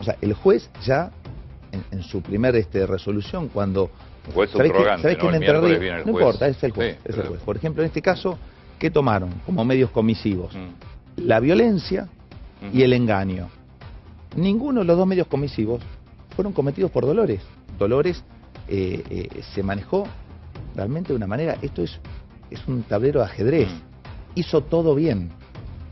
O sea, el juez ya en su primer resolución, cuando juez subrogante, ¿no? No importa, es el juez, sí, es el juez. Por ejemplo, en este caso, ¿qué tomaron como medios comisivos? La violencia y el engaño. Ninguno de los dos medios comisivos fueron cometidos por Dolores. Dolores se manejó realmente de una manera, esto es un tablero de ajedrez, hizo todo bien.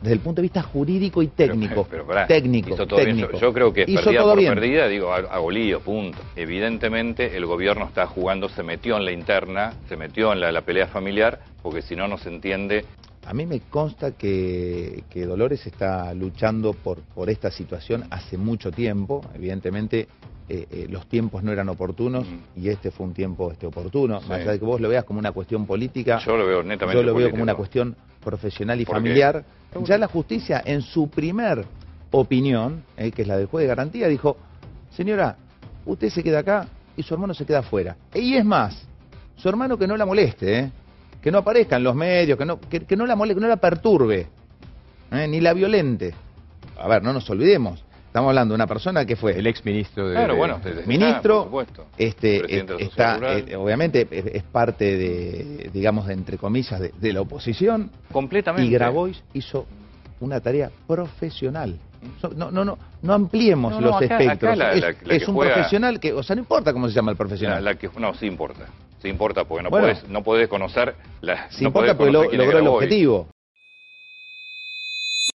Desde el punto de vista jurídico y técnico. Pero, técnico, hizo todo técnico. Bien. Yo creo que hizo perdida todo por bien. Perdida, digo, hago lío, punto. Evidentemente el gobierno está jugando, se metió en la interna, se metió en la pelea familiar, porque si no, no se entiende. A mí me consta que Dolores está luchando por esta situación hace mucho tiempo. Evidentemente los tiempos no eran oportunos y este fue un tiempo oportuno. Sí. Más allá de que vos lo veas como una cuestión política, yo lo veo netamente político, como una cuestión profesional y familiar. Ya la justicia, en su primer opinión, que es la del juez de garantía, dijo: señora, usted se queda acá y su hermano se queda afuera. Y es más, su hermano que no la moleste, que no aparezca en los medios, que no la moleste, que no la perturbe, ni la violente. A ver, no nos olvidemos. Estamos hablando de una persona que fue el exministro de... Claro, bueno, ministro, por supuesto, está, obviamente, es parte de, digamos, de, entre comillas, de la oposición. Completamente. Y Grabois hizo una tarea profesional. No ampliemos los espectros. Es un profesional que, o sea, no importa cómo se llama el profesional. No, sí importa. Sí importa porque no podés conocer... Sí importa porque logró el objetivo.